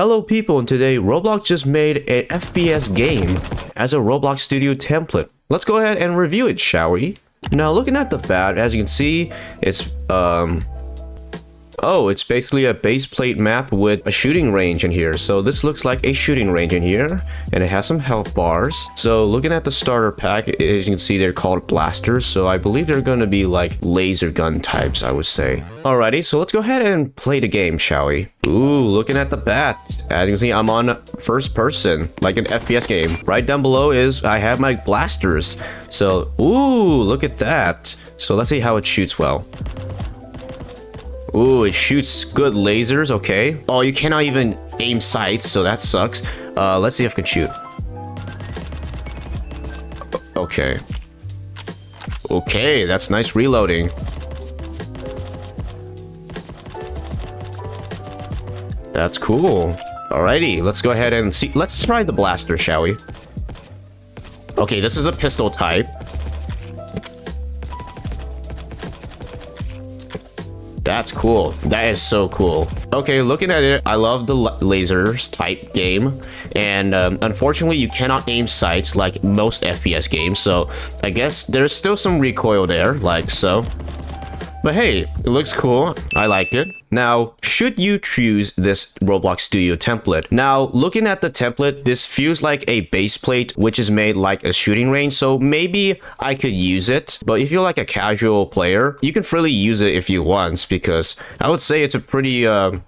Hello people, and today Roblox just made an FPS game as a Roblox Studio template. Let's go ahead and review it, shall we? Now looking at the FAT, as you can see, it's it's basically a base plate map with a shooting range in here. So this looks like a shooting range in here, and it has some health bars. So looking at the starter pack, as you can see, they're called blasters. So I believe they're going to be like laser gun types, I would say. Alrighty, so let's go ahead and play the game, shall we? Ooh, looking at the bat. As you can see, I'm on first person, like an FPS game. Right down below is I have my blasters. So, ooh, look at that. So let's see how it shoots well. Ooh, it shoots good lasers, okay. Oh, you cannot even aim sights, so that sucks. Let's see if I can shoot. Okay. Okay, that's nice reloading. That's cool. Alrighty, let's go ahead and see. Let's try the blaster, shall we? Okay, this is a pistol type. That's cool. That is so cool. Okay, looking at it, I love the lasers type game, and unfortunately you cannot aim sights like most FPS games, so I guess there's still some recoil there, like so. But hey, it looks cool. I like it. Now, should you choose this Roblox Studio template? Now, looking at the template, this feels like a base plate, which is made like a shooting range, so maybe I could use it. But if you're like a casual player, you can freely use it if you want, because I would say it's a pretty good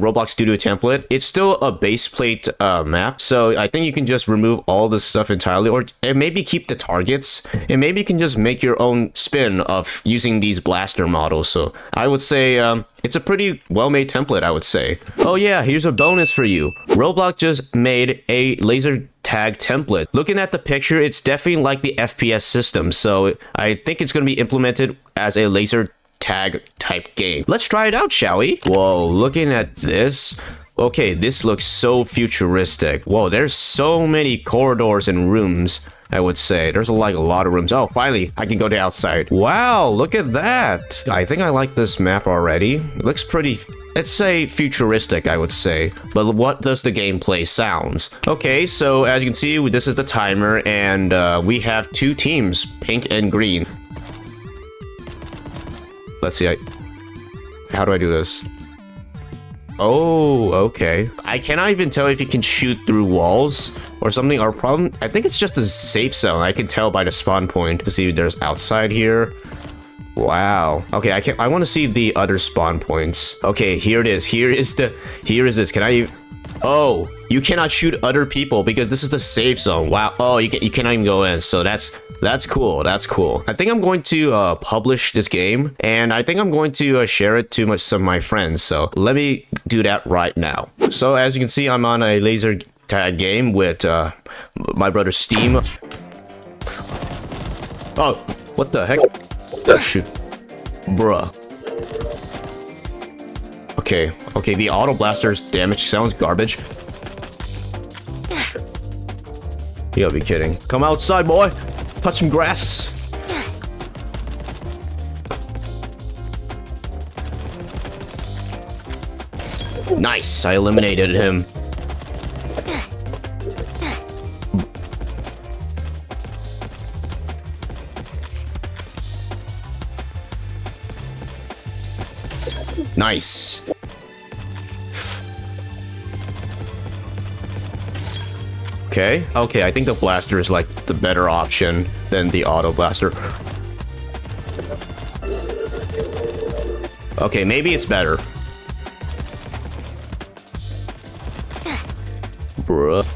Roblox Studio template. It's still a base plate map, so I think you can just remove all this stuff entirely, and maybe keep the targets, and maybe you can just make your own spin of using these blaster models. So I would say it's a pretty well-made template, I would say. Oh yeah, here's a bonus for you. Roblox just made a laser tag template. Looking at the picture, it's definitely like the FPS system, so I think it's going to be implemented as a laser tag type game. Let's try it out, shall we? Whoa, looking at this. Okay, this looks so futuristic. Whoa, there's so many corridors and rooms, I would say. There's like a lot of rooms. Oh, finally, I can go to outside. Wow, look at that. I think I like this map already. It looks pretty, let's say, futuristic, I would say. But what does the gameplay sounds? Okay, so as you can see, this is the timer, and we have two teams, pink and green. Let's see, how do I do this? Oh, okay. I cannot even tell if you can shoot through walls or something. Our problem, I think it's just a safe zone. I can tell by the spawn point. Let's see, there's outside here. Wow. Okay, I want to see the other spawn points. Okay, here it is. Here is this. Can I even? Oh, you cannot shoot other people because this is the safe zone. Wow. Oh, you cannot even go in. So that's cool. That's cool. I think I'm going to publish this game, and I think I'm going to share it to some of my friends. So let me do that right now. So as you can see, I'm on a laser tag game with my brother Steam. Oh, what the heck? Oh, shoot, bruh. Okay, okay, the auto blaster's damage sounds garbage. You gotta be kidding. Come outside, boy! Touch some grass! Nice! I eliminated him. Nice! Okay, okay, I think the blaster is like the better option than the auto blaster. Okay, maybe it's better. Bruh.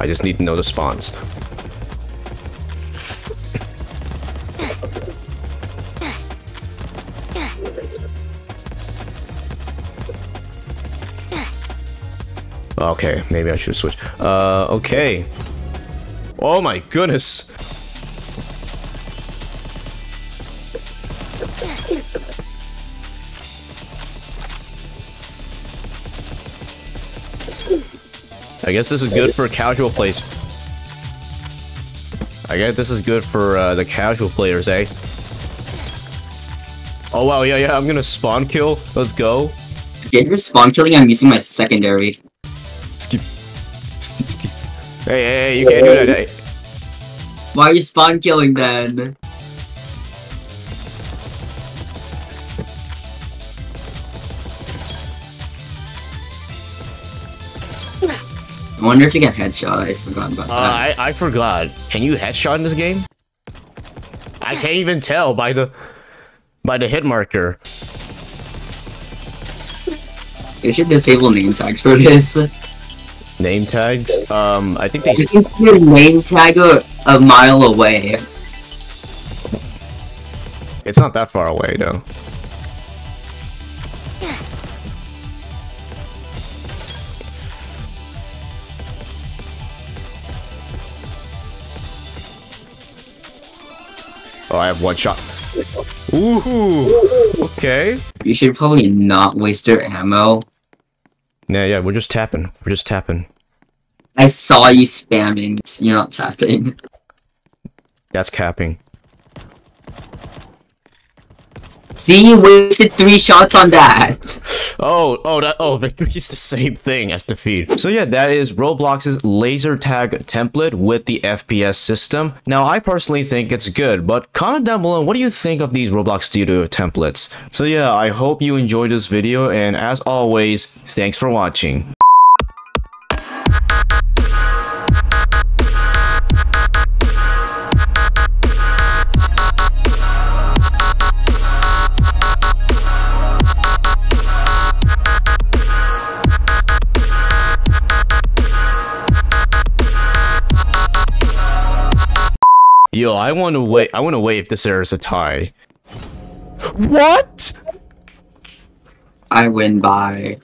I just need to know the spawns. Okay, maybe I should switch. Okay. Oh my goodness. I guess this is good for casual plays. I guess this is good for the casual players, eh? Oh wow, yeah, I'm gonna spawn kill. Let's go. Yeah, you're spawn killing, I'm using my secondary. Skip. Hey, you can't do that. Why are you spawn killing then? I wonder if you get headshot, I forgot about that. I forgot. Can you headshot in this game? I can't even tell by the hit marker. You should disable name tags for this. Name tags? I think they can see your name tag a mile away. It's not that far away though. Oh, I have one shot. Ooh, okay. You should probably not waste your ammo. Yeah, we're just tapping. I saw you spamming. You're not tapping. That's capping. See, you wasted 3 shots on that. Oh, victory is the same thing as defeat. So yeah, that is Roblox's laser tag template with the FPS system. Now, I personally think it's good, but comment down below, what do you think of these Roblox Studio templates? So yeah, I hope you enjoyed this video, and as always, thanks for watching. Yo, I want to wait if this error is a tie. What? I win by...